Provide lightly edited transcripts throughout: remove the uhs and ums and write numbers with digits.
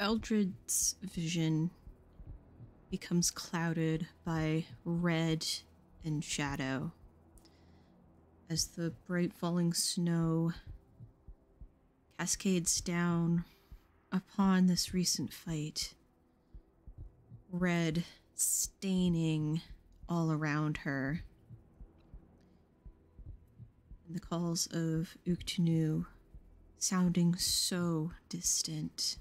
Eldred's vision becomes clouded by red and shadow as the bright falling snow cascades down upon this recent fight, red staining all around her. And the calls of Uktenu sounding so distant.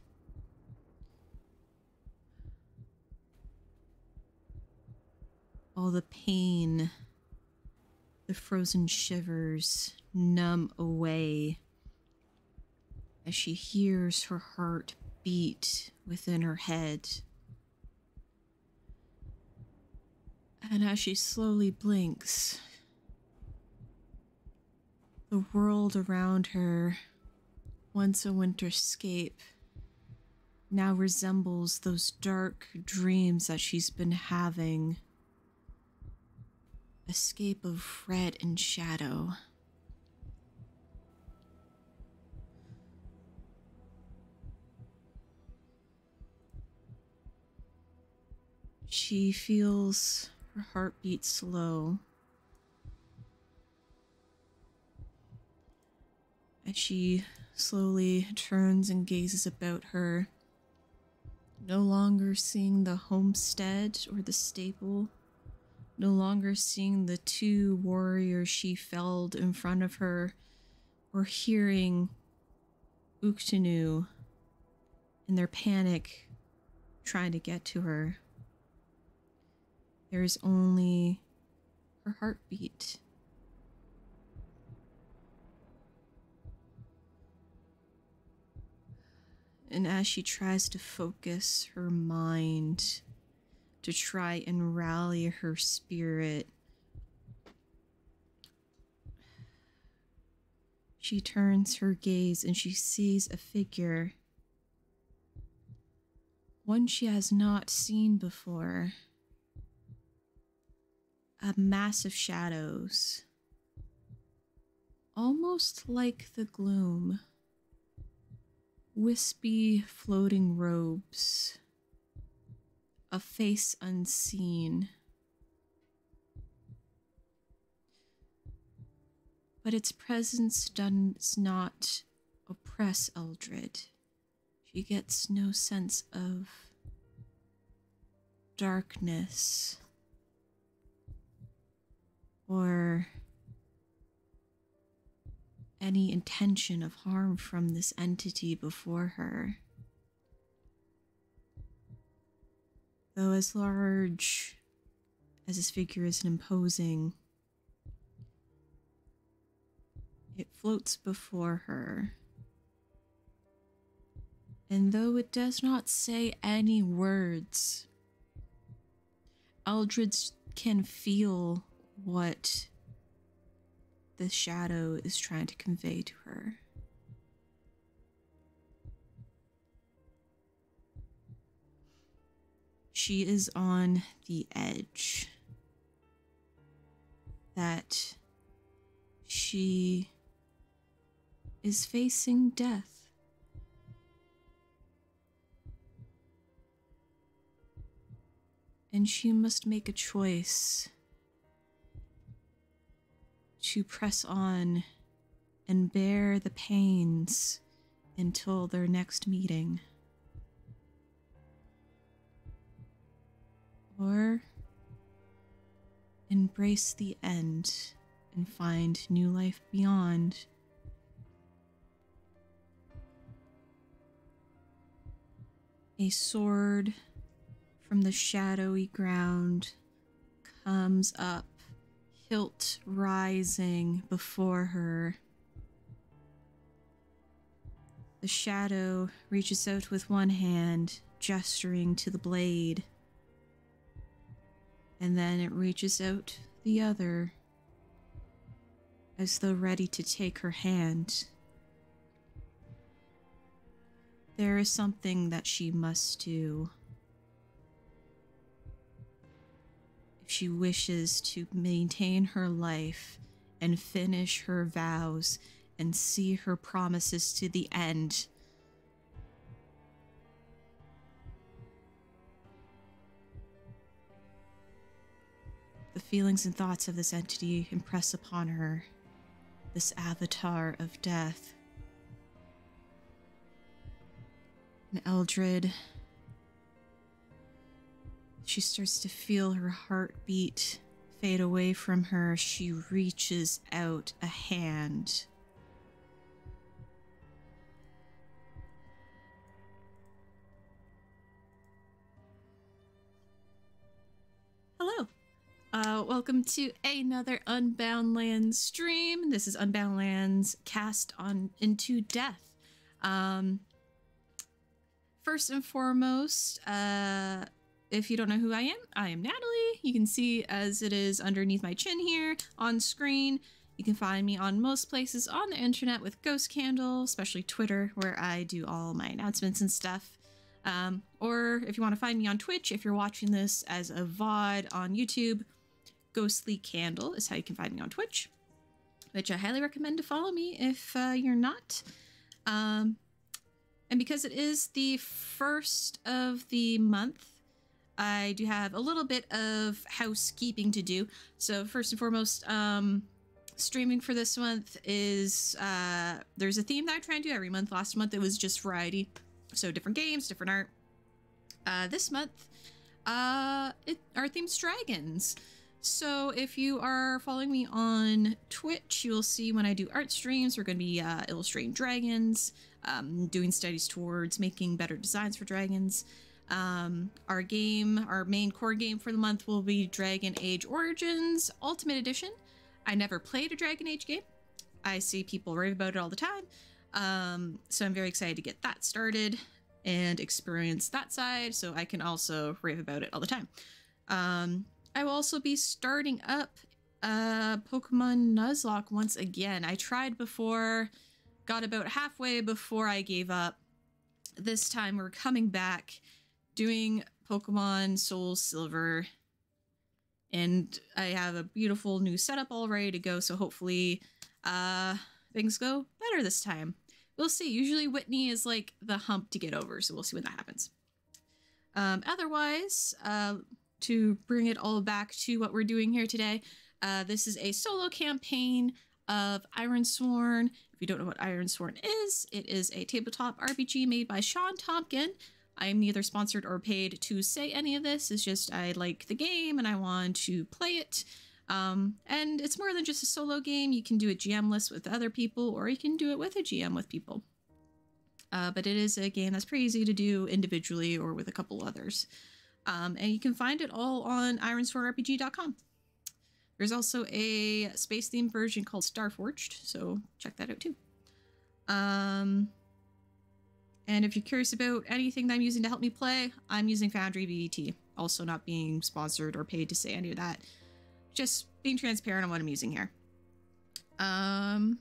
All the pain, the frozen shivers numb away as she hears her heart beat within her head. And as she slowly blinks, the world around her, once a winterscape, now resembles those dark dreams that she's been having. Escape of red and shadow. She feels her heartbeat slow as she slowly turns and gazes about her, no longer seeing the homestead or the stable. No longer seeing the two warriors she felled in front of her, or hearing Uktenu in their panic trying to get to her. There is only her heartbeat. And as she tries to focus her mind, to try and rally her spirit, she turns her gaze and she sees a figure, one she has not seen before. A mass of shadows, almost like the gloom, wispy floating robes. A face unseen. But its presence does not oppress Eldred. She gets no sense of darkness or any intention of harm from this entity before her. Though as large as this figure is imposing, it floats before her. And though it does not say any words, Eldred can feel what the shadow is trying to convey to her. She is on the edge, that she is facing death. And she must make a choice to press on and bear the pains until their next meeting. Or embrace the end and find new life beyond. A sword from the shadowy ground comes up, hilt rising before her. The shadow reaches out with one hand, gesturing to the blade. And then it reaches out the other, as though ready to take her hand. There is something that she must do if she wishes to maintain her life and finish her vows and see her promises to the end. The feelings and thoughts of this entity impress upon her, this avatar of death. And Eldred, she starts to feel her heartbeat fade away from her. She reaches out a hand. Hello. Welcome to another Unbound Lands stream. This is Unbound Lands Cast on Into Death. First and foremost, if you don't know who I am Natalie. You can see as it is underneath my chin here on screen. You can find me on most places on the internet with Ghost Candle, especially Twitter, where I do all my announcements and stuff. Or if you want to find me on Twitch, if you're watching this as a VOD on YouTube, Ghostly Candle is how you can find me on Twitch, which I highly recommend to follow me if you're not. And because it is the first of the month, I do have a little bit of housekeeping to do. So first and foremost, streaming for this month is, there's a theme that I try and do every month. Last month it was just variety. So different games, different art. This month, our theme's dragons. So if you are following me on Twitch, you'll see when I do art streams, we're going to be illustrating dragons, doing studies towards making better designs for dragons. Our game, our main core game for the month will be Dragon Age Origins Ultimate Edition. I never played a Dragon Age game. I see people rave about it all the time. So I'm very excited to get that started and experience that side so I can also rave about it all the time. I will also be starting up Pokemon Nuzlocke once again. I tried before, got about halfway before I gave up. This time we're coming back, doing Pokemon Soul Silver, and I have a beautiful new setup all ready to go, so hopefully things go better this time. We'll see. Usually Whitney is like the hump to get over, so we'll see when that happens. Otherwise, to bring it all back to what we're doing here today, this is a solo campaign of Ironsworn. If you don't know what Ironsworn is, it is a tabletop RPG made by Sean Tompkin. I am neither sponsored or paid to say any of this. It's just I like the game and I want to play it. And it's more than just a solo game. You can do it GM-less with other people, or you can do it with a GM with people. But it is a game that's pretty easy to do individually or with a couple others. And you can find it all on ironswornrpg.com. There's also a space-themed version called Starforged, so check that out too. And if you're curious about anything that I'm using to help me play, I'm using Foundry VTT, also not being sponsored or paid to say any of that. Just being transparent on what I'm using here. Otherwise,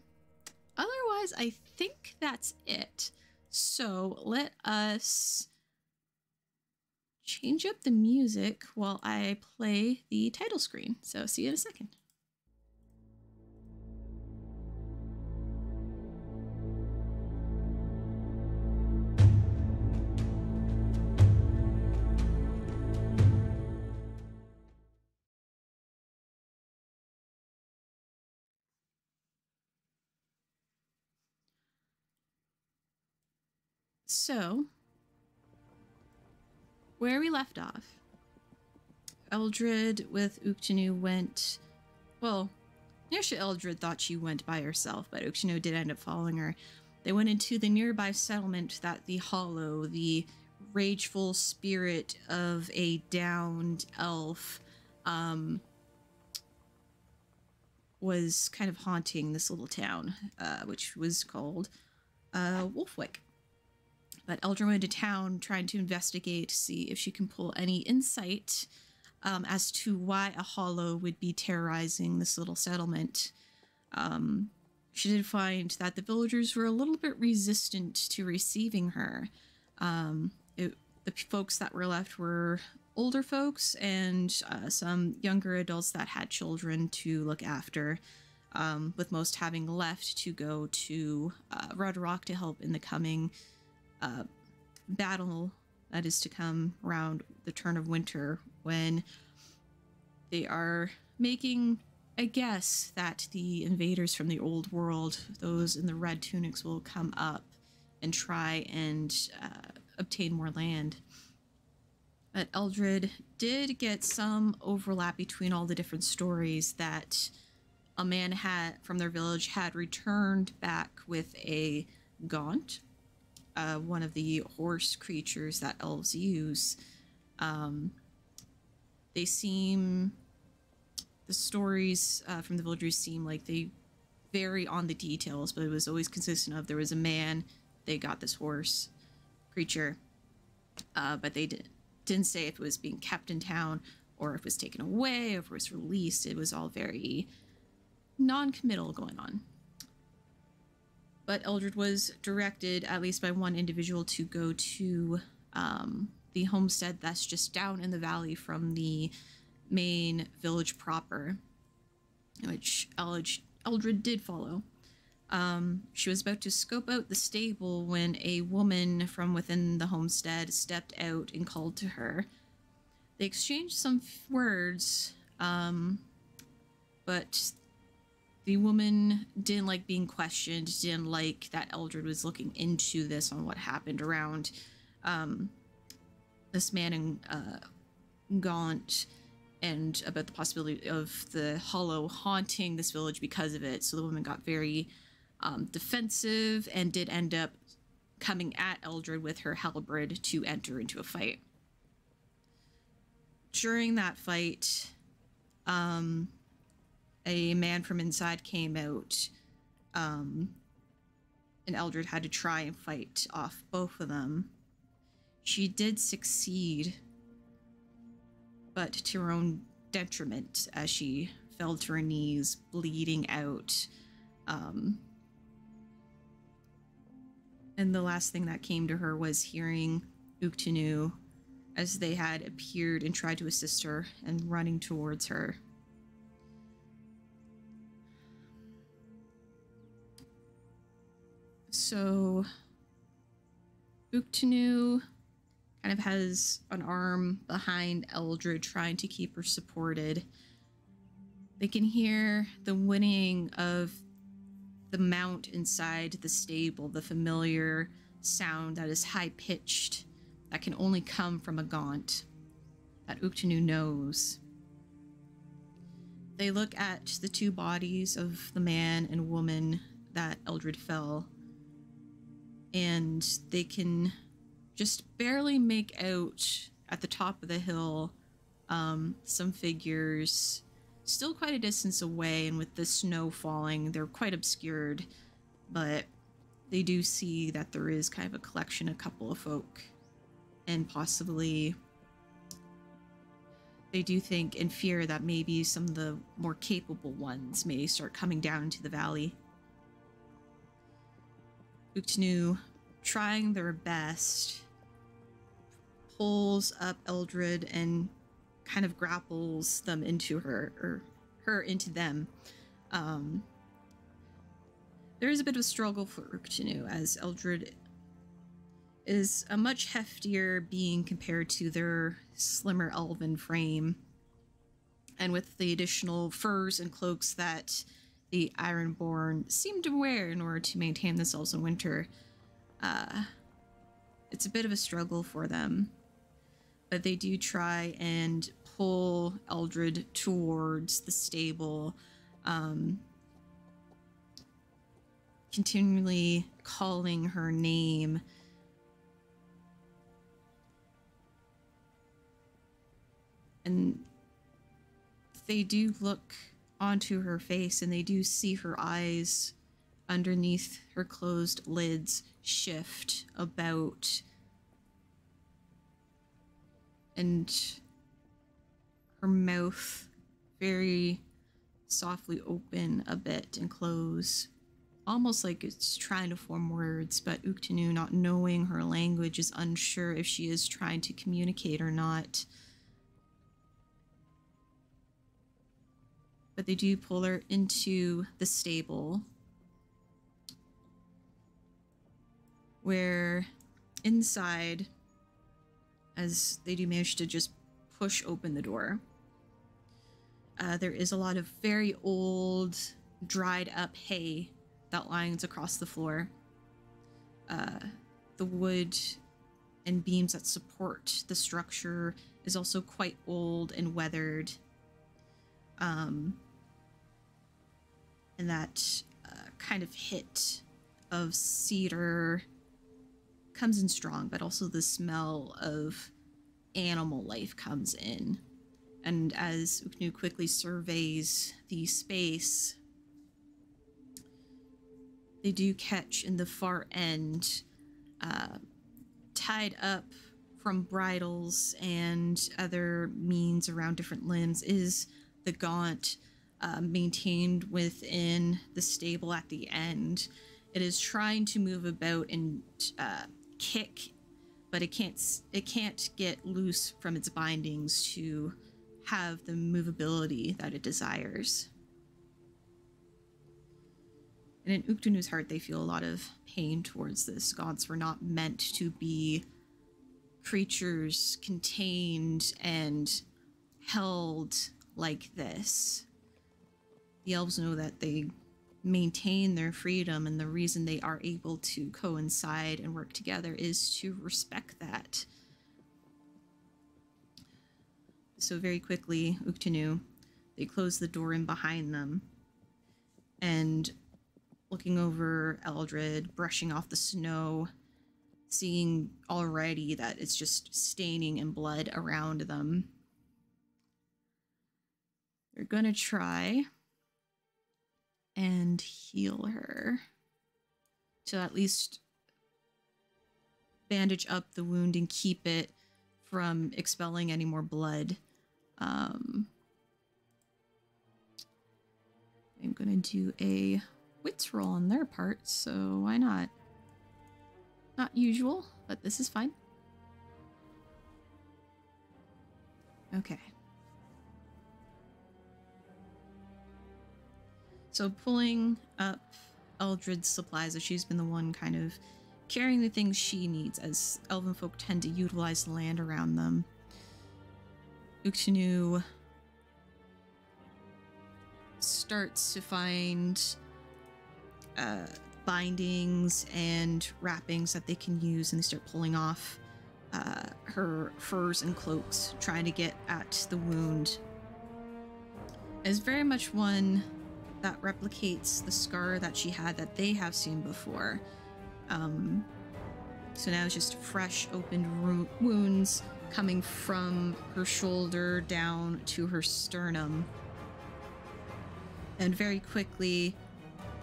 I think that's it. So let us change up the music while I play the title screen. So see you in a second. So, where we left off, Eldred with Uktenu went, well, initially Eldred thought she went by herself, but Uktenu did end up following her. They went into the nearby settlement that the Hollow, the rageful spirit of a downed elf, was kind of haunting this little town, which was called Wolfwick. But Eldred went to town trying to investigate to see if she can pull any insight as to why a Hollow would be terrorizing this little settlement. She did find that the villagers were a little bit resistant to receiving her. The folks that were left were older folks and some younger adults that had children to look after, with most having left to go to Red Rock to help in the coming battle that is to come around the turn of winter, when they are making a guess that the invaders from the old world, those in the red tunics, will come up and try and obtain more land. But Eldred did get some overlap between all the different stories that a man had from their village had returned back with a gaunt, one of the horse creatures that elves use. They seem, the stories from the villagers seem like they vary on the details, but it was always consistent of there was a man, they got this horse creature, but they didn't say if it was being kept in town or if it was taken away or if it was released. It was all very non-committal going on. But Eldred was directed, at least by one individual, to go to the homestead that's just down in the valley from the main village proper, which Eldred did follow. She was about to scope out the stable when a woman from within the homestead stepped out and called to her. They exchanged some words, but the woman didn't like being questioned, didn't like that Eldred was looking into this on what happened around this man in Gaunt, and about the possibility of the Hollow haunting this village because of it. So the woman got very defensive and did end up coming at Eldred with her halberd to enter into a fight. During that fight, a man from inside came out, and Eldred had to try and fight off both of them. She did succeed, but to her own detriment, as she fell to her knees, bleeding out. And the last thing that came to her was hearing Uktenu, as they had appeared and tried to assist her, and running towards her. So Uktenu kind of has an arm behind Eldred, trying to keep her supported. They can hear the whinnying of the mount inside the stable, the familiar sound that is high-pitched, that can only come from a gaunt, that Uktenu knows. They look at the two bodies of the man and woman that Eldred fell, and they can just barely make out at the top of the hill some figures still quite a distance away, and with the snow falling they're quite obscured, but they do see that there is kind of a collection, a couple of folk, and possibly they do think and fear that maybe some of the more capable ones may start coming down into the valley. Uktenu, trying their best, pulls up Eldred and kind of grapples them into her, or her into them. There is a bit of a struggle for Uktenu, as Eldred is a much heftier being compared to their slimmer elven frame, and with the additional furs and cloaks that the Ironborn seem to wear in order to maintain themselves in winter, it's a bit of a struggle for them. But they do try and pull Eldred towards the stable, continually calling her name. And they do look onto her face, and they do see her eyes underneath her closed lids shift about, and her mouth very softly open a bit and close, almost like it's trying to form words. But Uktenu, not knowing her language, is unsure if she is trying to communicate or not. But they do pull her into the stable, where inside, as they do manage to just push open the door, There is a lot of very old, dried up hay that lines across the floor. The wood and beams that support the structure is also quite old and weathered. And that kind of hit of cedar comes in strong, but also the smell of animal life comes in. And as Uktenu quickly surveys the space, they do catch in the far end, tied up from bridles and other means around different limbs, is the gaunt maintained within the stable at the end. It is trying to move about and kick, but it can't get loose from its bindings to have the movability that it desires. And in Uktenu's heart, they feel a lot of pain towards this. Gods were not meant to be creatures contained and held like this. The elves know that they maintain their freedom, and the reason they are able to coincide and work together is to respect that. So very quickly, Uktenu, they close the door in behind them, and looking over Eldred, brushing off the snow, seeing already that it's just staining in blood around them. They're gonna try and heal her to at least bandage up the wound and keep it from expelling any more blood. I'm gonna do a wits roll on their part, so why not? Not usual, but this is fine. Okay. So pulling up Eldred's supplies, as she's been the one kind of carrying the things she needs, as elven folk tend to utilize the land around them, Uktenu starts to find bindings and wrappings that they can use, and they start pulling off her furs and cloaks, trying to get at the wound. It's very much one that replicates the scar that she had that they have seen before. So now it's just fresh opened wounds coming from her shoulder down to her sternum. And very quickly,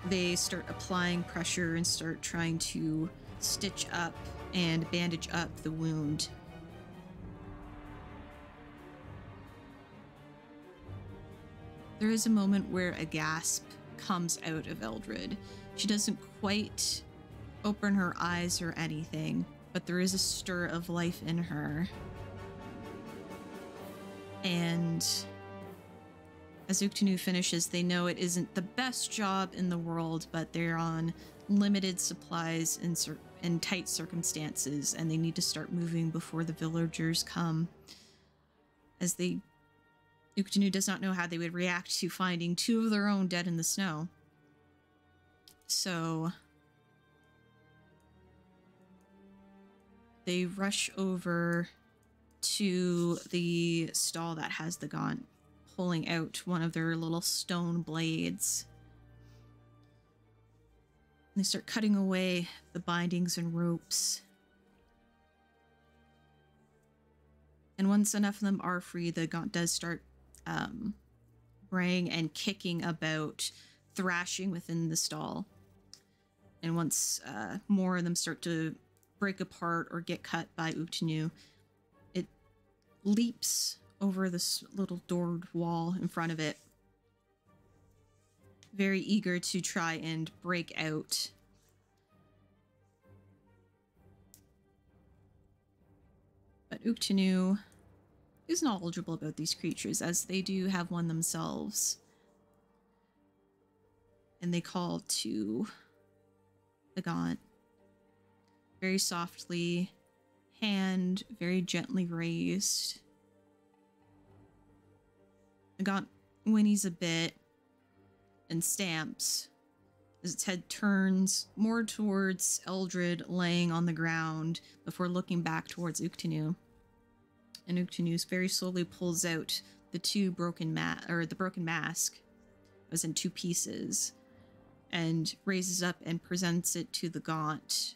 they start applying pressure and start trying to stitch up and bandage up the wound. There is a moment where a gasp comes out of Eldred. She doesn't quite open her eyes or anything, but there is a stir of life in her. And as Uktenu finishes, they know it isn't the best job in the world, but they're on limited supplies and tight circumstances, and they need to start moving before the villagers come. As Uktenu does not know how they would react to finding two of their own dead in the snow. So they rush over to the stall that has the gaunt, pulling out one of their little stone blades. And they start cutting away the bindings and ropes. And once enough of them are free, the gaunt does start braying and kicking about, thrashing within the stall. And once more of them start to break apart or get cut by Uktenu, it leaps over this little doored wall in front of it, very eager to try and break out. But Uktenu is knowledgeable about these creatures, as they do have one themselves. And they call to the gaunt, very softly, hand very gently raised. The gaunt whinnies a bit and stamps as its head turns more towards Eldred laying on the ground before looking back towards Uktenu. And Uktenu very slowly pulls out the broken mask. It was in two pieces, and raises up and presents it to the gaunt,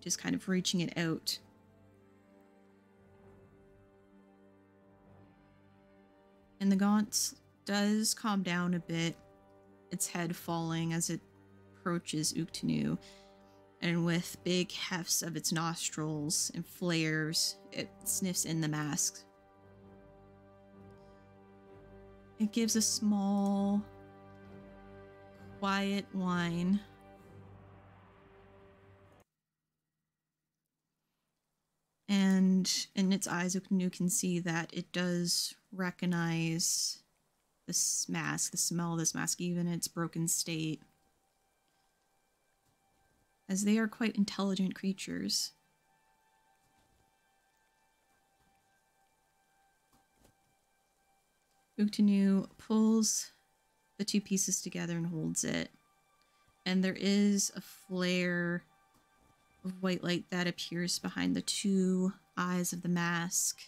just kind of reaching it out. And the gaunt does calm down a bit, its head falling as it approaches Uktenu, and with big hefts of its nostrils and flares, it sniffs in the mask. It gives a small, quiet whine. And in its eyes, Uktenu can see that it does recognize this mask, the smell of this mask, even in its broken state, as they are quite intelligent creatures. Uktenu pulls the two pieces together and holds it, and there is a flare of white light that appears behind the two eyes of the mask,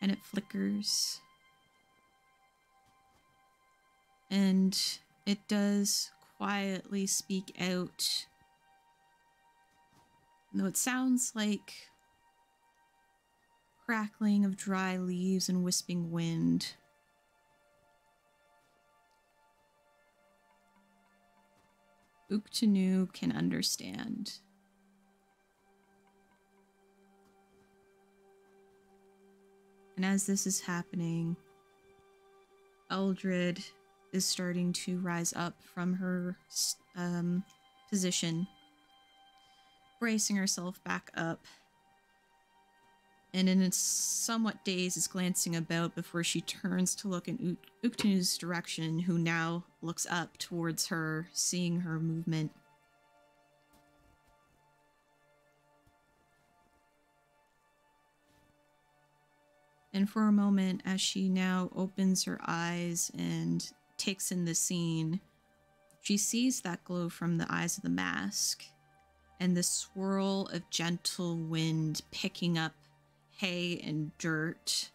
and it flickers, and it does quietly speak out. And though it sounds like crackling of dry leaves and wisping wind, Uktenu can understand. And as this is happening, Eldred is starting to rise up from her position, bracing herself back up, and in a somewhat daze is glancing about before she turns to look in Uktenu's direction, who now looks up towards her, seeing her movement. And for a moment, as she now opens her eyes and takes in the scene, she sees that glow from the eyes of the mask, and the swirl of gentle wind picking up hay and dirt.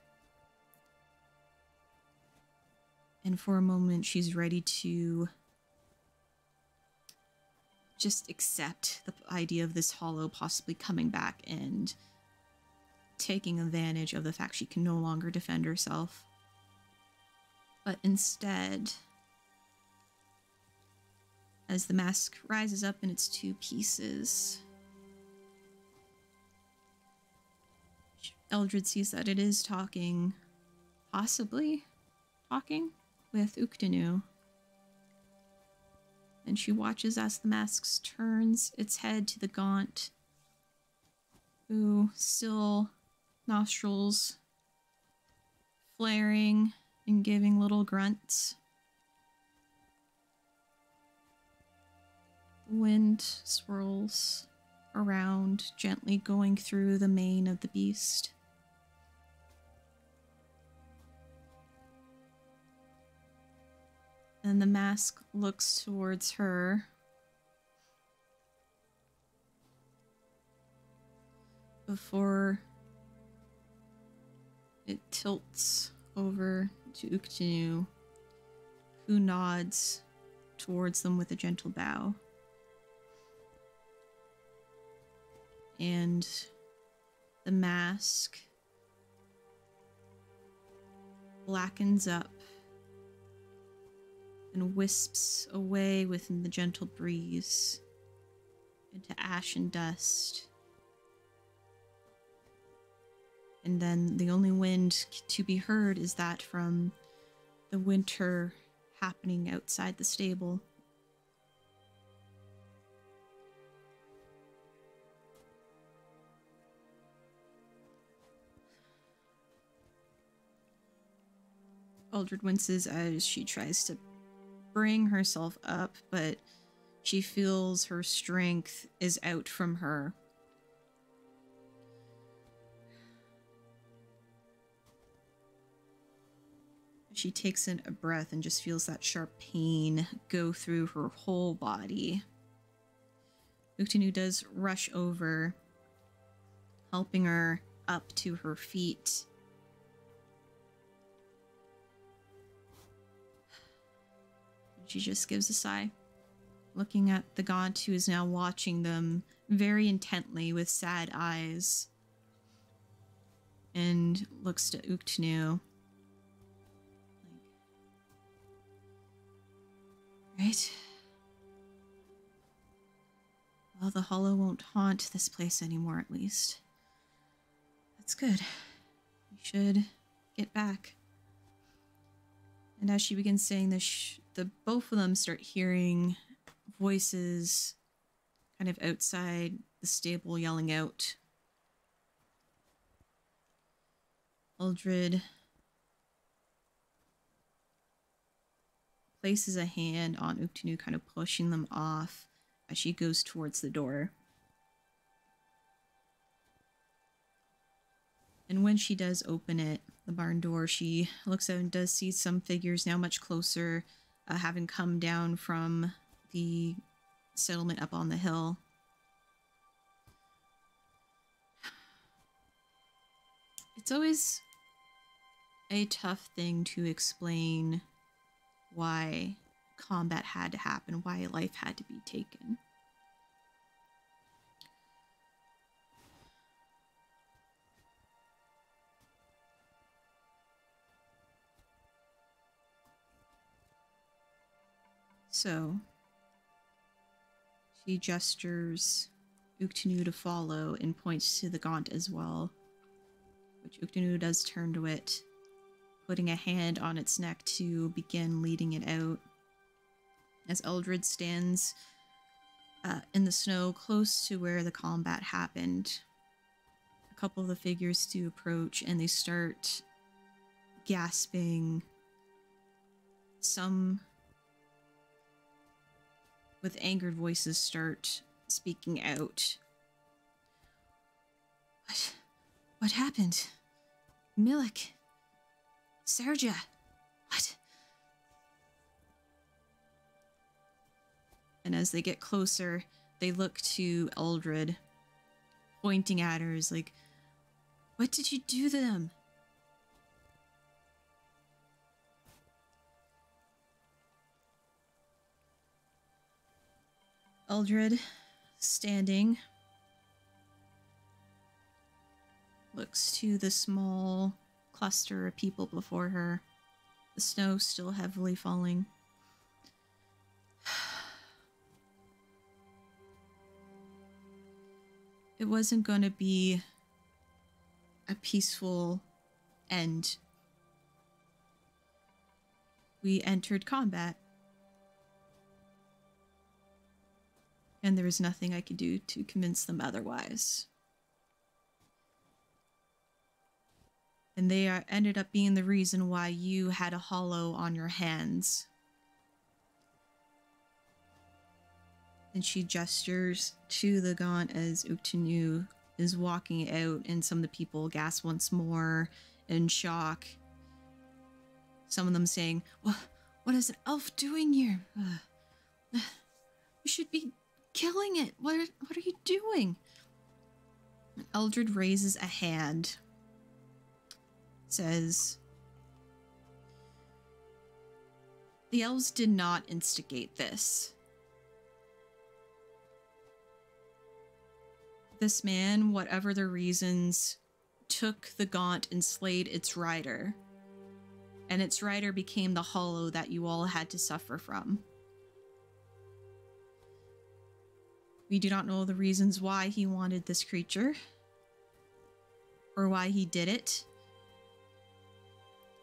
And for a moment, she's ready to just accept the idea of this hollow possibly coming back and taking advantage of the fact she can no longer defend herself. But instead, as the mask rises up in its two pieces, Eldred sees that it is talking, possibly talking, with Uktenu. And she watches as the mask turns its head to the gaunt, who, still nostrils flaring and giving little grunts. Wind swirls around, gently going through the mane of the beast. And the mask looks towards her before it tilts over to Uktenu, who nods towards them with a gentle bow. And the mask blackens up and wisps away within the gentle breeze into ash and dust. And then the only wind to be heard is that from the winter happening outside the stable. Eldred winces as she tries to bring herself up, but she feels her strength is out from her. She takes in a breath and just feels that sharp pain go through her whole body. Uktenu does rush over, helping her up to her feet. She just gives a sigh, looking at the god who is now watching them very intently with sad eyes, and looks to Uktenu. Right. Well, the hollow won't haunt this place anymore, at least. That's good. We should get back. And as she begins saying this, both of them start hearing voices kind of outside the stable yelling out. Eldred places a hand on Uktenu, kind of pushing them off as she goes towards the door. And when she does open it, the barn door, she looks out and does see some figures now much closer, having come down from the settlement up on the hill. It's always a tough thing to explain why combat had to happen, why life had to be taken. So, she gestures Uktenu to follow and points to the gaunt as well, which Uktenu does turn to it, putting a hand on its neck to begin leading it out. As Eldred stands in the snow close to where the combat happened, a couple of the figures do approach and they start gasping, some with angered voices start speaking out. What happened? Milik? Sergia? What? And as they get closer, they look to Eldred, pointing at her as like, what did you do to them? Eldred, standing, looks to the small cluster of people before her, the snow still heavily falling. It wasn't going to be a peaceful end. We entered combat, and there was nothing I could do to convince them otherwise. And they ended up being the reason why you had a hollow on your hands. And she gestures to the gaunt as Uktenu is walking out, and some of the people gasp once more in shock. Some of them saying, well, what is an elf doing here? We should be killing it. What are you doing? Eldred raises a hand. Says, the elves did not instigate this. This man, whatever the reasons, took the gaunt and slayed its rider. And its rider became the hollow that you all had to suffer from. We do not know the reasons why he wanted this creature, or why he did it,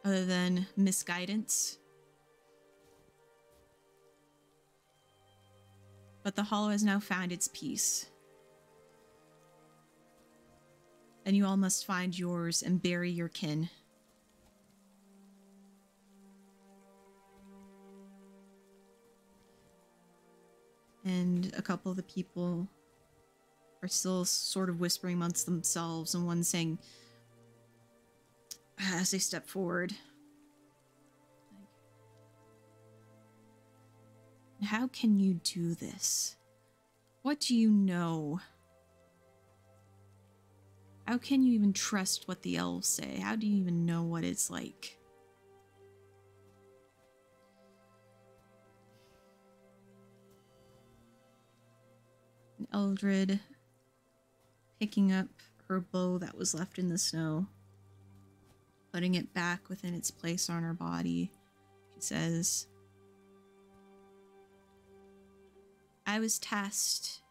other than misguidance. But the hollow has now found its peace. And you all must find yours and bury your kin. And a couple of the people are still sort of whispering amongst themselves, and one saying, as they step forward, How can you do this? What do you know? How can you even trust what the elves say? How do you even know what it's like? And Eldred picking up her bow that was left in the snow, putting it back within its place on her body. She says, I was tasked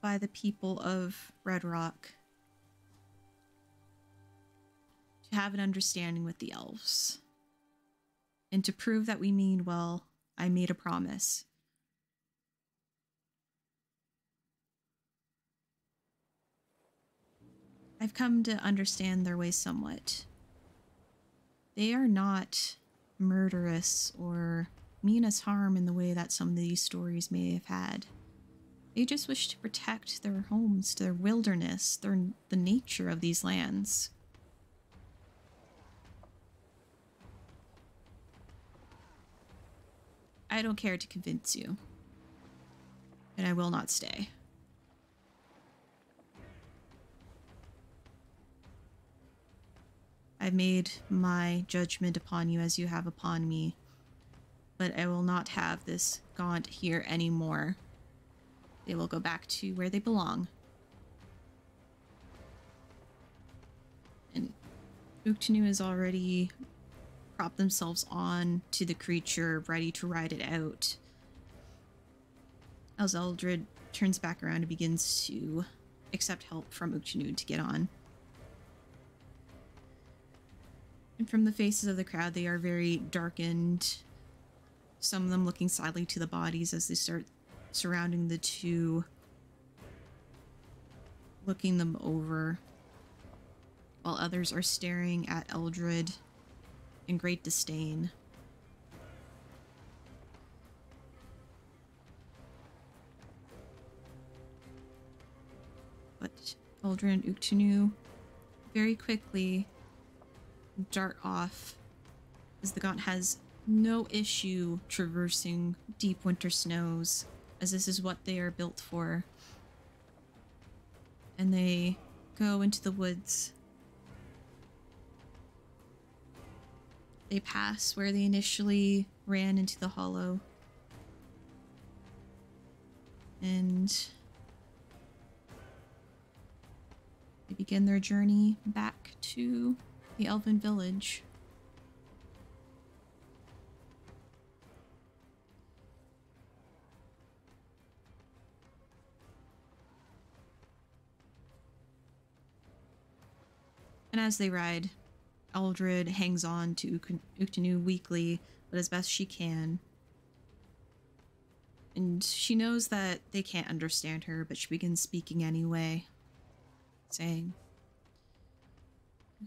by the people of Red Rock to have an understanding with the elves. And to prove that we mean well, I made a promise. I've come to understand their ways somewhat. They are not murderous or mean us harm in the way that some of these stories may have had. They just wish to protect their homes, their wilderness, the nature of these lands. I don't care to convince you, and I will not stay. I've made my judgment upon you as you have upon me, but I will not have this gaunt here anymore. They will go back to where they belong. And Uktenu has already propped themselves on to the creature, ready to ride it out. As Eldred turns back around and begins to accept help from Uktenu to get on. And from the faces of the crowd, they are very darkened, some of them looking sadly to the bodies as they start surrounding the two, looking them over, while others are staring at Eldred in great disdain. But Eldred and Uktenu very quickly dart off, as the gaunt has no issue traversing deep winter snows, as this is what they are built for. And they go into the woods. They pass where they initially ran into the hollow. And they begin their journey back to the elven village. And as they ride, Eldred hangs on to Uktenu weakly, but as best she can. And she knows that they can't understand her, but she begins speaking anyway, saying,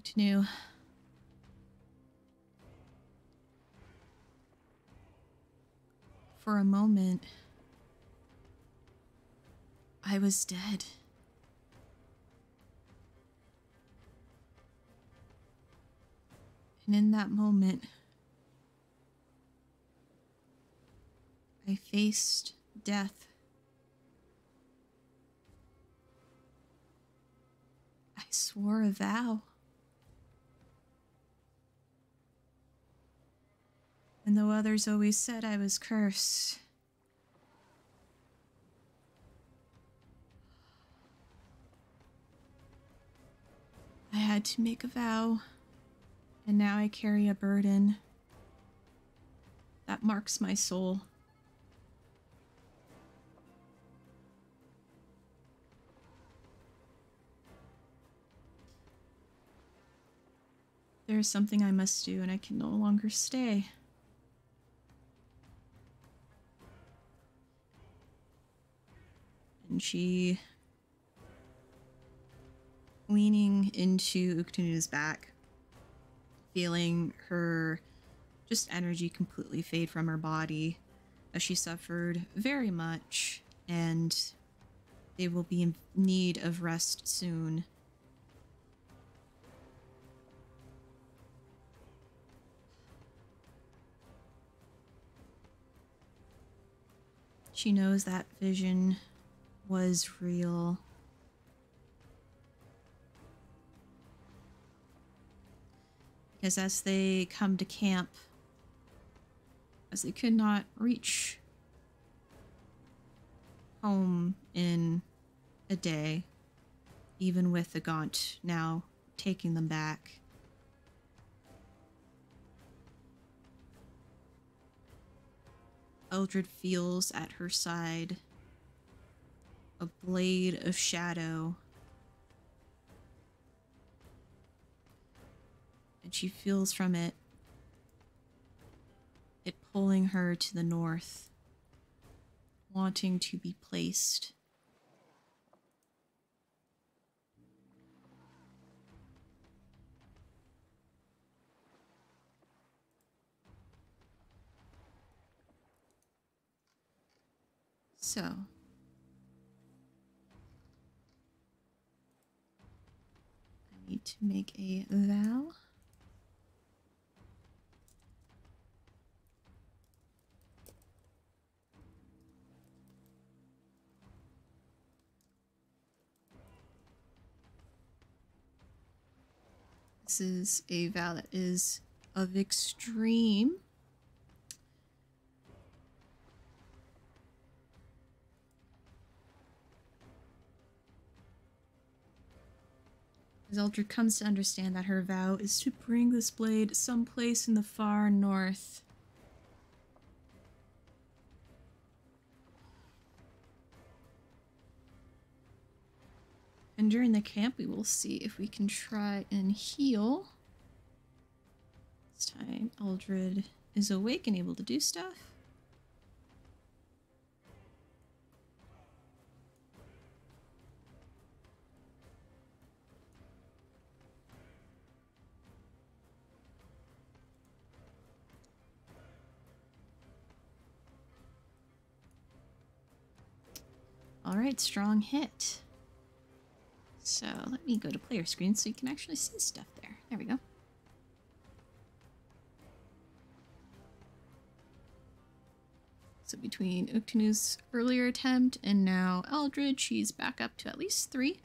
Uktenu, for a moment, I was dead. And in that moment, I faced death. I swore a vow. And though others always said I was cursed, I had to make a vow. And now I carry a burden that marks my soul. There is something I must do, and I can no longer stay. And she, leaning into Uktenu's back, feeling her just energy completely fade from her body, as she suffered very much, and they will be in need of rest soon. She knows that vision was real. Because as they come to camp, as they could not reach home in a day, even with the Gaunt now taking them back. Eldred feels at her side a blade of shadow, and she feels from it pulling her to the north, wanting to be placed. So, I need to make a vow. This is a vow that is of extreme. Eldred comes to understand that her vow is to bring this blade someplace in the far north. And during the camp, we will see if we can try and heal. This time, Eldred is awake and able to do stuff. Alright, strong hit. So let me go to player screen so you can actually see stuff there. There we go. So between Uktenu's earlier attempt and now Eldred, she's back up to at least 3.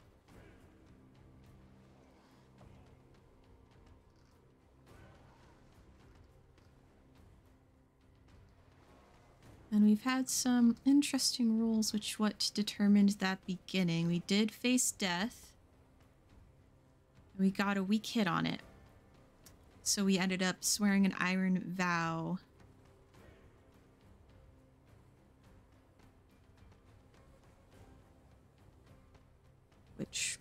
And we've had some interesting rules, which what determined that beginning. We did face death. And we got a weak hit on it. So we ended up swearing an iron vow. Which...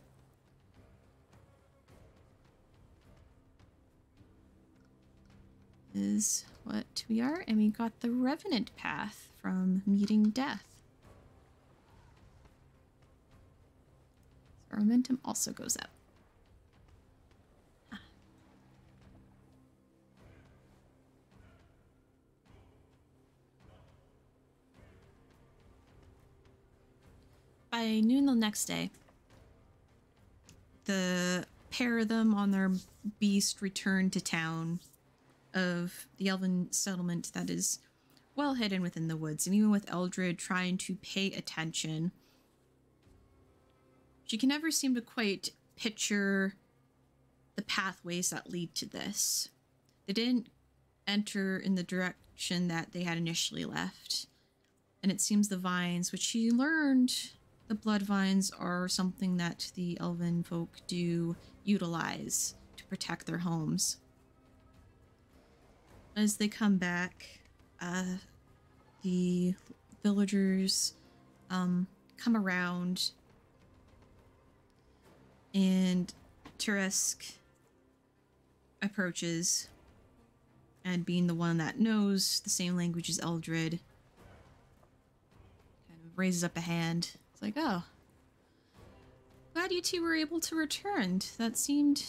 is what we are, and we got the Revenant path from meeting death. So our momentum also goes up. Ah. By noon the next day, the pair of them on their beast returned to town of the elven settlement that is well hidden within the woods, and even with Eldred trying to pay attention, she can never seem to quite picture the pathways that lead to this. They didn't enter in the direction that they had initially left, and it seems the vines, which she learned the blood vines are something that the elven folk do utilize to protect their homes. As they come back, the villagers come around, and Teresk approaches, and being the one that knows the same language as Eldred, kind of raises up a hand. It's like, oh, glad you two were able to return. That seemed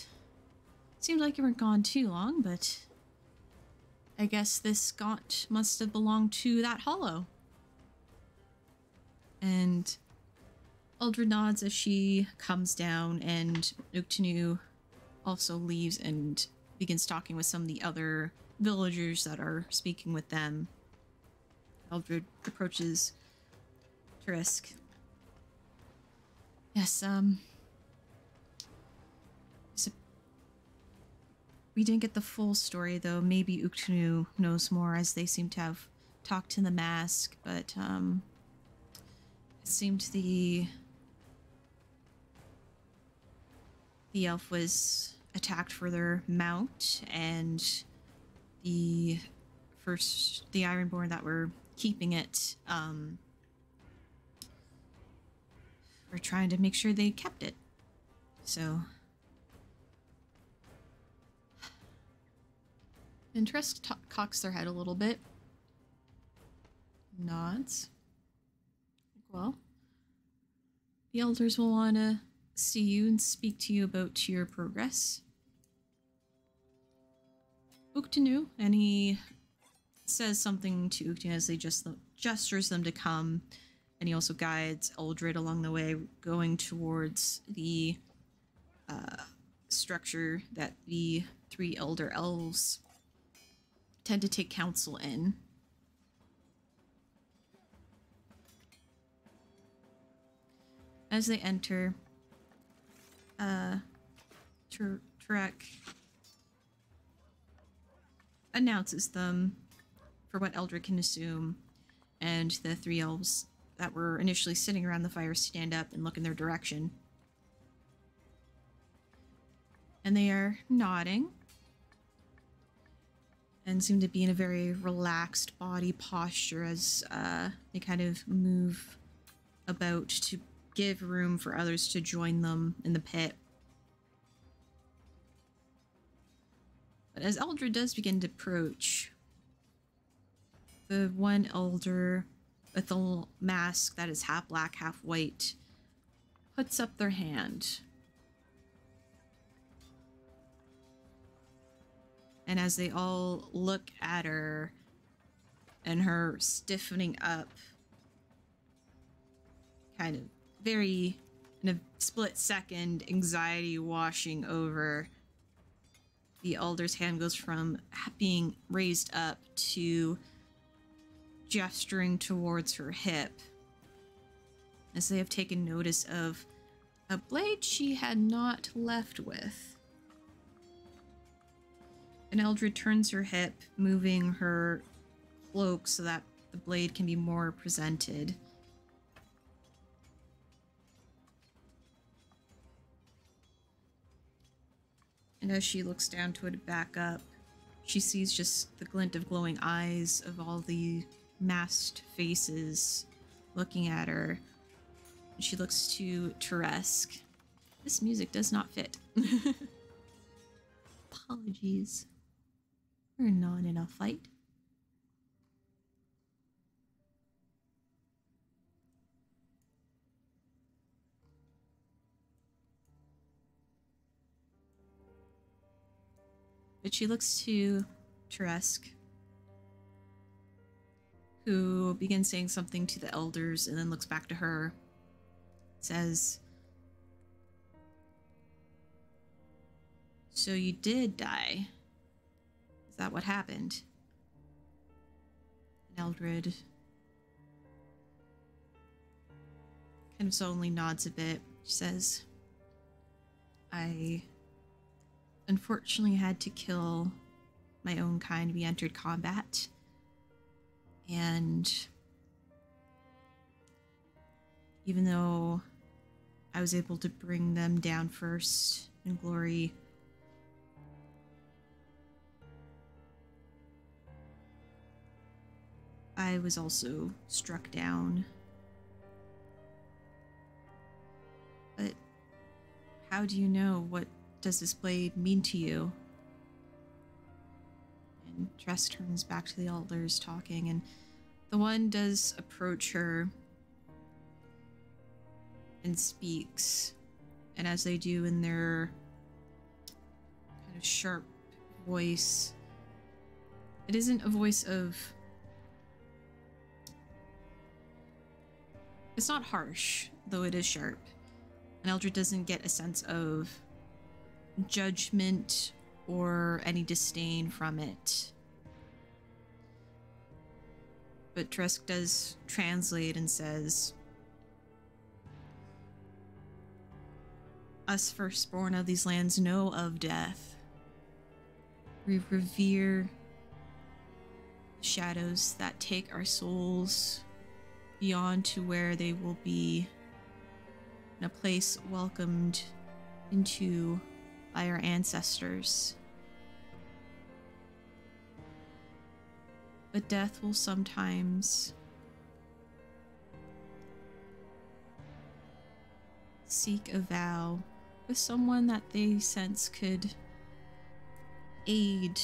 like you weren't gone too long, but... I guess this gaunt must have belonged to that hollow. And Eldred nods as she comes down, and Uktenu also leaves and begins talking with some of the other villagers that are speaking with them. Eldred approaches Trisk. Yes, we didn't get the full story, though. Maybe Uktenu knows more, as they seem to have talked to the mask, but it seemed the elf was attacked for their mount, and the Ironborn that were keeping it were trying to make sure they kept it. So... and Trisk cocks their head a little bit. Nods. Well, the elders will want to see you and speak to you about your progress. Uktenu, and he says something to Uktenu as they just gestures them to come, and he also guides Eldred along the way, going towards the structure that the three elder elves tend to take counsel in. As they enter, Turek announces them for what Eldred can assume, and the three elves that were initially sitting around the fire stand up and look in their direction. And they are nodding and seem to be in a very relaxed body posture as they kind of move about to give room for others to join them in the pit. But as Eldred does begin to approach, the one elder with the mask that is half black, half white, puts up their hand. And as they all look at her and her stiffening up, kind of very, in a split second, anxiety washing over, the elder's hand goes from being raised up to gesturing towards her hip, as they have taken notice of a blade she had not left with. And Eldred turns her hip, moving her cloak so that the blade can be more presented. And as she looks down to it back up, she sees just the glint of glowing eyes of all the masked faces looking at her. And she looks to Teresk. This music does not fit. Apologies. We're not in a fight. But she looks to Teresk, who begins saying something to the elders and then looks back to her, says, "So you did die. Is that what happened?" And Eldred kind of sullenly nods a bit. She says, "I unfortunately had to kill my own kind. We entered combat, and even though I was able to bring them down first in glory, I was also struck down. But how do you know? What does this blade mean to you?" And Tress turns back to the elders talking, and the one does approach her and speaks. And as they do, in their kind of sharp voice, it isn't a voice of... it's not harsh, though it is sharp. And Eldred doesn't get a sense of judgment or any disdain from it. But Trisk does translate and says, us firstborn of these lands know of death. We revere shadows that take our souls beyond to where they will be in a place welcomed into by our ancestors. But death will sometimes seek a vow with someone that they sense could aid.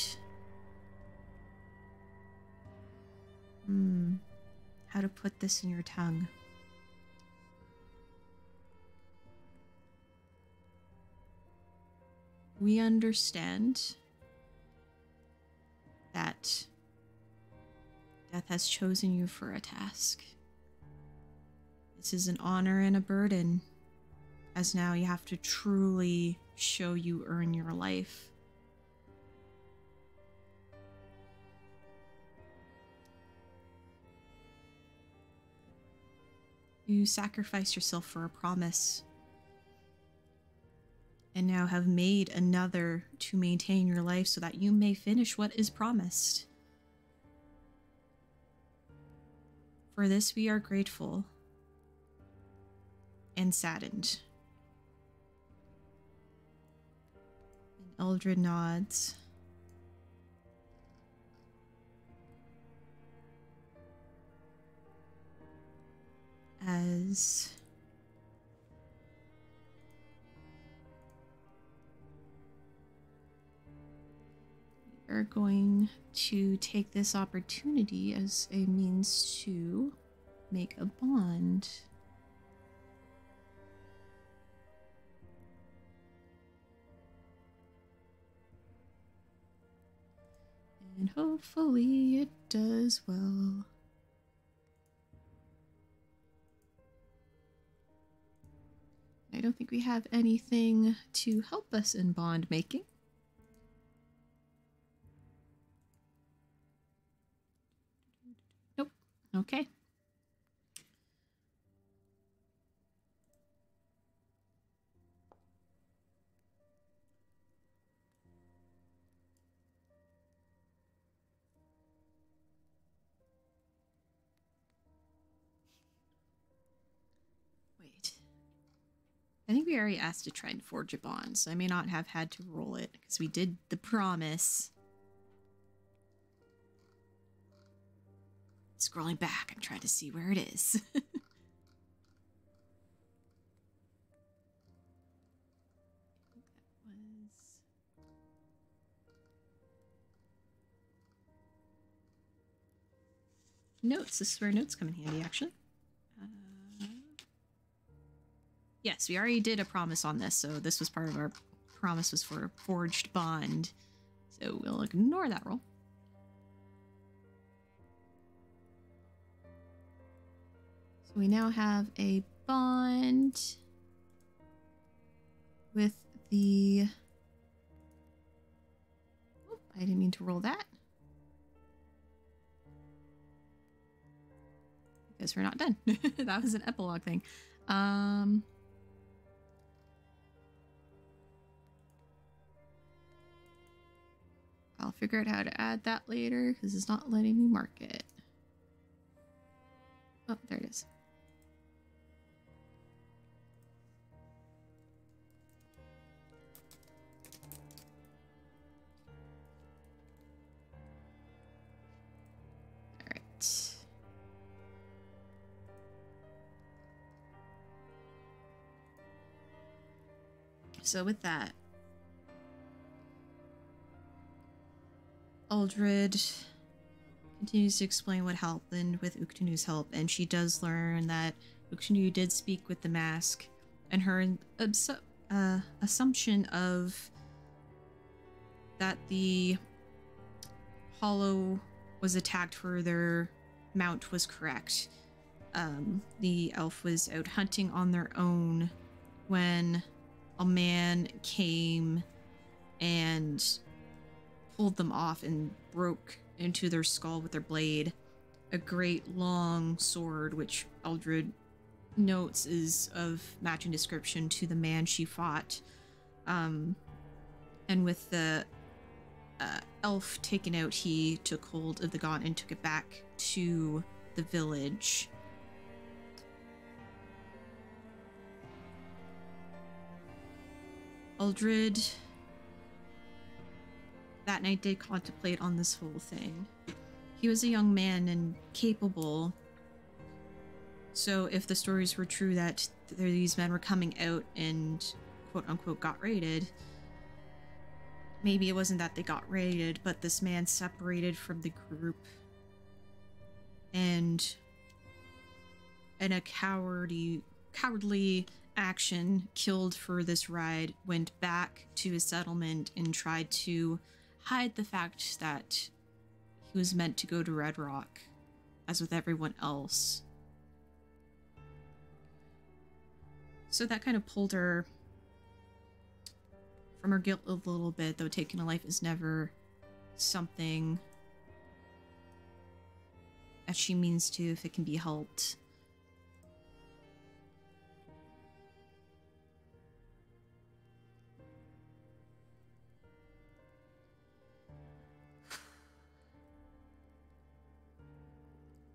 How to put this in your tongue? We understand that death has chosen you for a task. This is an honor and a burden, as now you have to truly show you earn your life. You sacrificed yourself for a promise, and now have made another to maintain your life so that you may finish what is promised. For this we are grateful and saddened. And Eldred nods. As we are going to take this opportunity as a means to make a bond. And hopefully it does well. I don't think we have anything to help us in bond making. Nope. Okay. I think we already asked to try and forge a bond, so I may not have had to roll it, because we did the promise. Scrolling back, I'm trying to see where it is. Notes, this is where notes come in handy, actually. Yes, we already did a promise on this, so this was part of our promise was for a forged bond. So we'll ignore that roll. So we now have a bond with the... Oh, I didn't mean to roll that. Because we're not done. That was an epilogue thing. I'll figure out how to add that later because it's not letting me mark it. Oh, there it is. All right. So with that, Eldred continues to explain what happened with Uktenu's help, and she does learn that Uktenu did speak with the mask, and her assumption of that the Hollow was attacked for their mount was correct. The elf was out hunting on their own when a man came and pulled them off and broke into their skull with their blade, a great long sword, which Eldred notes is of matching description to the man she fought. And with the elf taken out, he took hold of the gaunt and took it back to the village. Eldred, that night, did contemplate on this whole thing. He was a young man and capable. So if the stories were true that these men were coming out and quote-unquote got raided, maybe it wasn't that they got raided, but this man separated from the group and in a cowardly action killed for this ride, went back to his settlement and tried to hide the fact that he was meant to go to Red Rock, as with everyone else. So that kind of pulled her from her guilt a little bit, though taking a life is never something that she means to if it can be helped.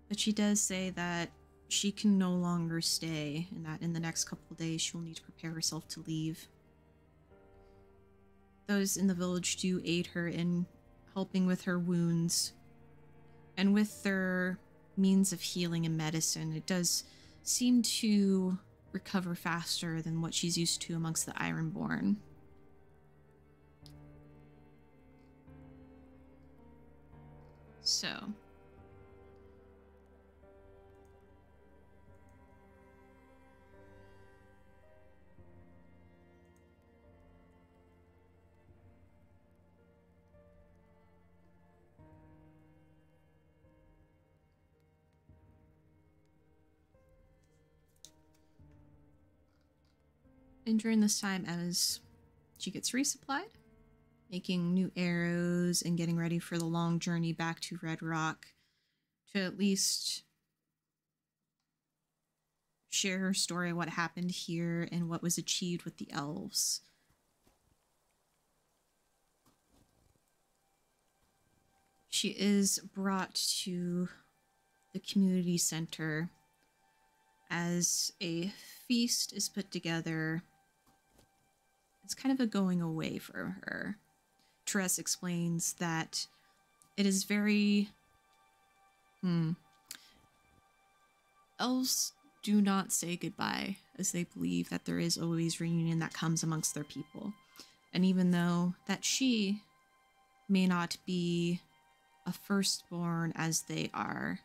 But she does say that she can no longer stay, and that in the next couple of days she'll need to prepare herself to leave. Those in the village do aid her in helping with her wounds, and with their means of healing and medicine, it does seem to recover faster than what she's used to amongst the Ironborn. So... and during this time, as she gets resupplied, making new arrows and getting ready for the long journey back to Red Rock to at least share her story of what happened here and what was achieved with the elves. She is brought to the community center as a feast is put together. It's kind of a going away for her. Therese explains that it is very... Elves do not say goodbye, as they believe that there is always reunion that comes amongst their people. And even though that she may not be a firstborn as they are,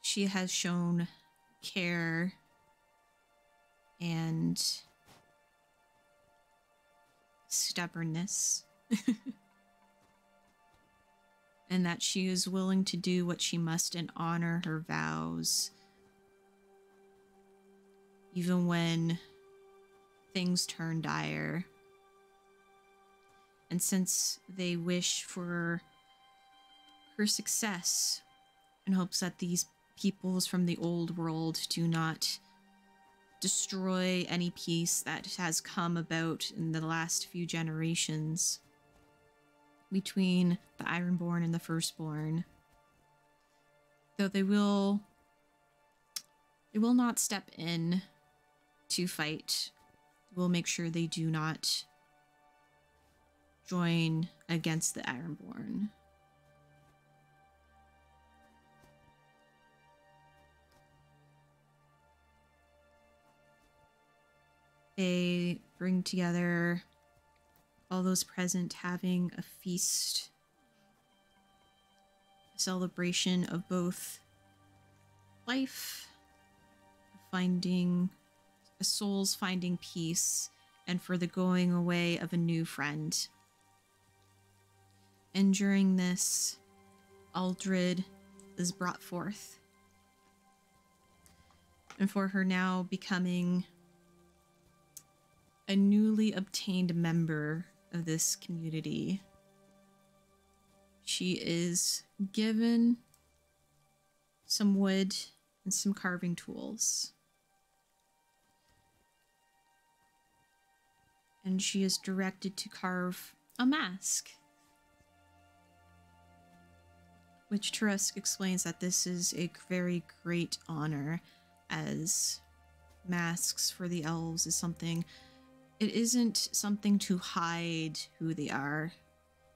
she has shown care and stubbornness and that she is willing to do what she must and honor her vows even when things turn dire. And since they wish for her success in hopes that these peoples from the old world do not destroy any peace that has come about in the last few generations between the Ironborn and the Firstborn. Though they will not step in to fight. They will make sure they do not join against the Ironborn. They bring together all those present, having a feast, a celebration of both life, finding a soul's finding peace, and for the going away of a new friend. And during this, Eldred is brought forth, and for her now becoming a newly obtained member of this community, she is given some wood and some carving tools. And she is directed to carve a mask. Which Turusk explains that this is a very great honor, as masks for the elves is something, it isn't something to hide who they are,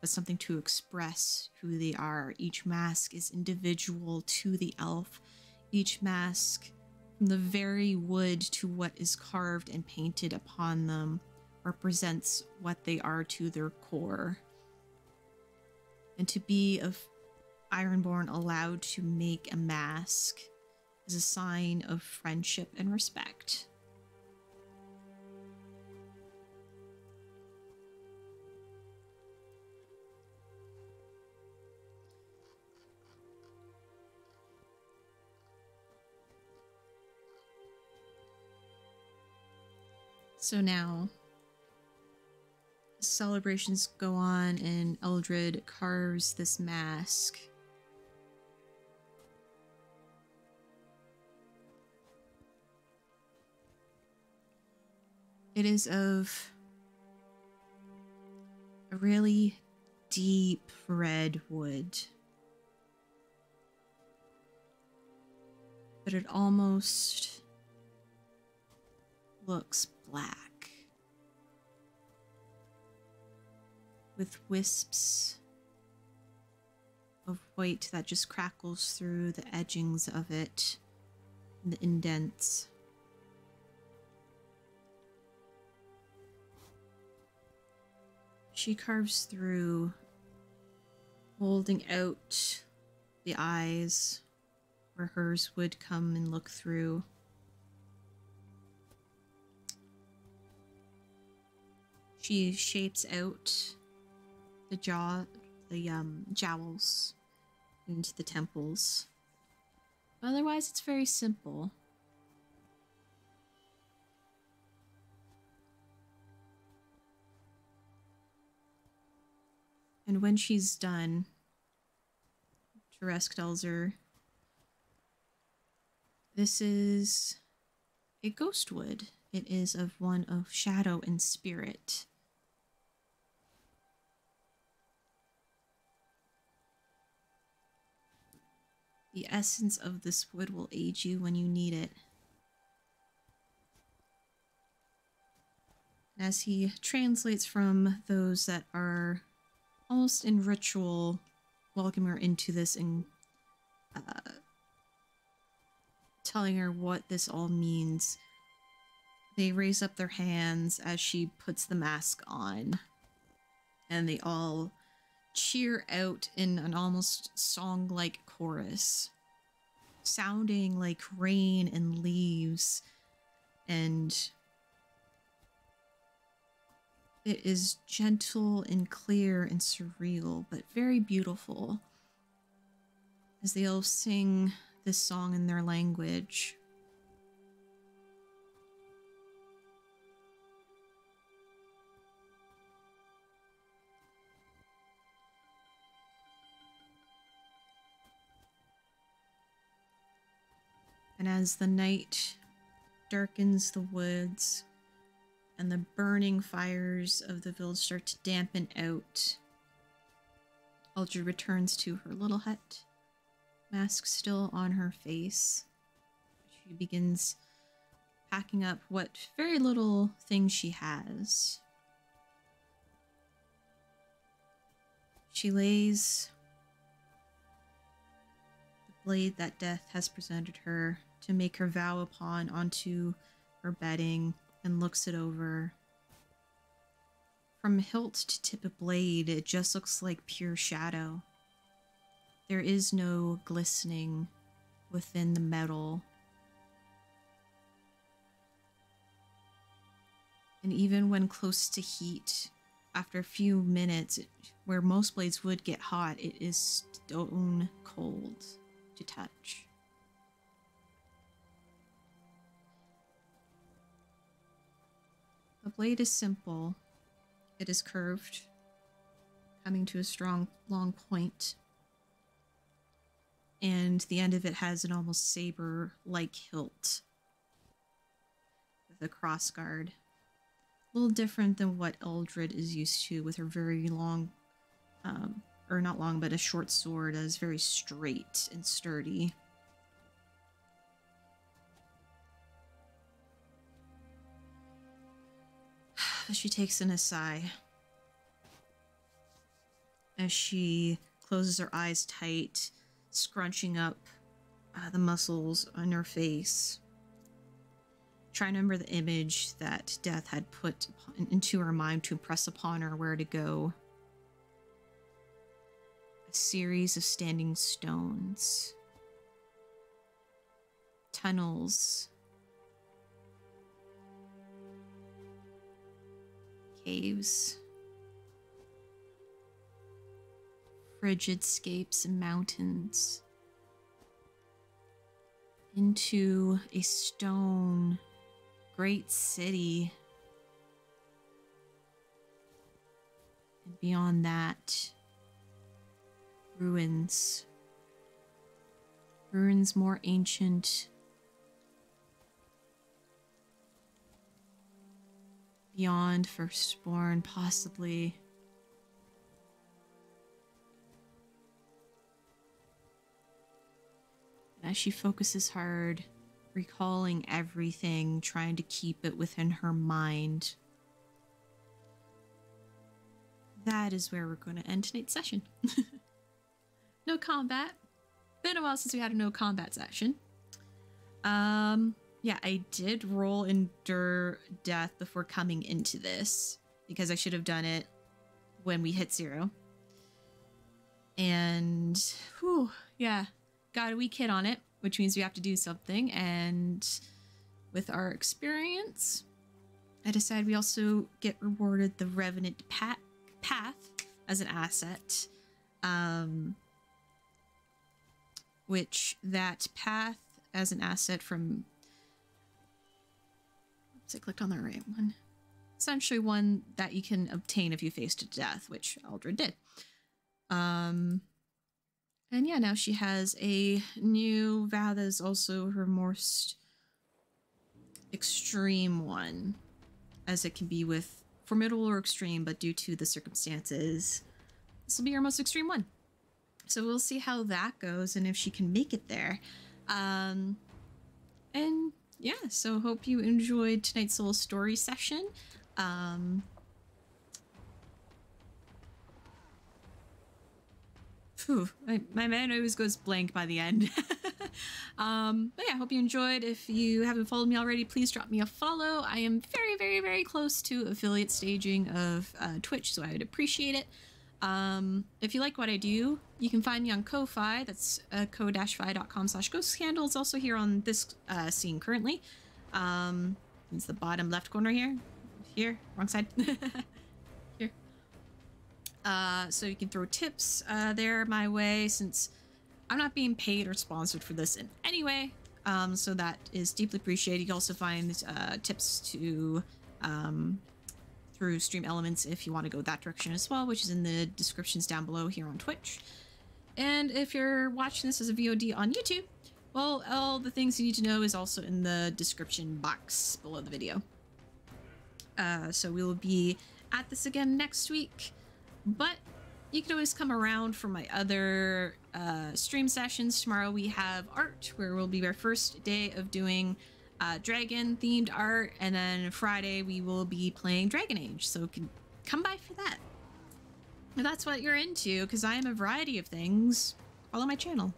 but something to express who they are. Each mask is individual to the elf. Each mask, from the very wood to what is carved and painted upon them, represents what they are to their core. And to be of Ironborn allowed to make a mask is a sign of friendship and respect. So now celebrations go on and Eldred carves this mask. It is of a really deep red wood, but it almost looks black, with wisps of white that just crackles through the edgings of it and the indents. She carves through, holding out the eyes where hers would come and look through. She shapes out the jaw, the jowls into the temples. Otherwise, it's very simple. And when she's done, Turusk tells her, this is a ghost wood. It is of one of shadow and spirit. The essence of this wood will aid you when you need it. And as he translates from those that are almost in ritual, welcoming her into this and telling her what this all means, they raise up their hands as she puts the mask on. And they all cheer out in an almost song-like chorus, sounding like rain and leaves, and it is gentle and clear and surreal, but very beautiful, as the elves sing this song in their language. And as the night darkens the woods, and the burning fires of the village start to dampen out, Eldred returns to her little hut, mask still on her face. She begins packing up what very little thing she has. She lays the blade that death has presented her to make her vow upon onto her bedding, and looks it over. From hilt to tip of blade, it just looks like pure shadow. There is no glistening within the metal. And even when close to heat, after a few minutes, where most blades would get hot, it is stone cold to touch. The blade is simple. It is curved, coming to a strong, long point, and the end of it has an almost saber-like hilt with a crossguard. A little different than what Eldred is used to with her very long, or not long, but a short sword that is very straight and sturdy. But she takes in a sigh as she closes her eyes tight, scrunching up the muscles on her face. Try and remember the image that death had put into her mind to impress upon her where to go. A series of standing stones. Tunnels. Caves. Frigid scapes and mountains. Into a stone great city. And beyond that, ruins. Ruins more ancient. Beyond Firstborn, possibly. And as she focuses hard, recalling everything, trying to keep it within her mind. That is where we're going to end tonight's session. No combat. Been a while since we had a no combat session. Yeah, I did roll Endure Death before coming into this, because I should have done it when we hit 0. And, whew, yeah, got a weak hit on it, which means we have to do something. And with our experience, I decided we also get rewarded the Revenant Path as an asset. Which that path as an asset from... oops, I clicked on the right one. Essentially one that you can obtain if you face to death, which Eldred did. And yeah, now she has a new vow that is also her most extreme one, as it can be with formidable or extreme, but due to the circumstances, this will be her most extreme one. So we'll see how that goes and if she can make it there. And yeah, so hope you enjoyed tonight's little story session. Whew, my mind always goes blank by the end. But yeah, hope you enjoyed. If you haven't followed me already, please drop me a follow. I am very, very, very close to affiliate staging of Twitch, so I would appreciate it. If you like what I do, you can find me on Ko-fi. That's ko-fi.com/ghostcandle. It's also here on this scene currently. It's the bottom left corner here. Here, wrong side. Here. So you can throw tips there my way, since I'm not being paid or sponsored for this in any way. So that is deeply appreciated. You can also find tips to... through Stream Elements if you want to go that direction as well, which is in the descriptions down below here on Twitch. And if you're watching this as a VOD on YouTube, well, all the things you need to know is also in the description box below the video. So we will be at this again next week, but you can always come around for my other stream sessions. Tomorrow we have art, where will be our first day of doing dragon themed art, and then Friday we will be playing Dragon Age, so can come by for that if that's what you're into, because I am a variety of things. Follow my channel.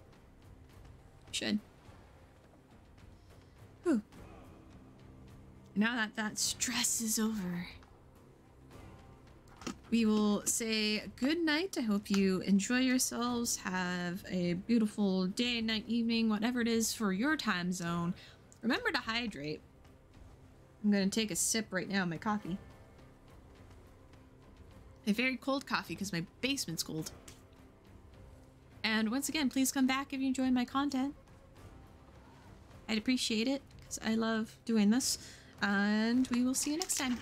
Should. Whew. Now that that stress is over, we will say good night. I hope you enjoy yourselves. Have a beautiful day, night, evening, whatever it is for your time zone. Remember to hydrate. I'm gonna take a sip right now of my coffee. A very cold coffee, because my basement's cold. And once again, please come back if you enjoy my content. I'd appreciate it, because I love doing this. And we will see you next time.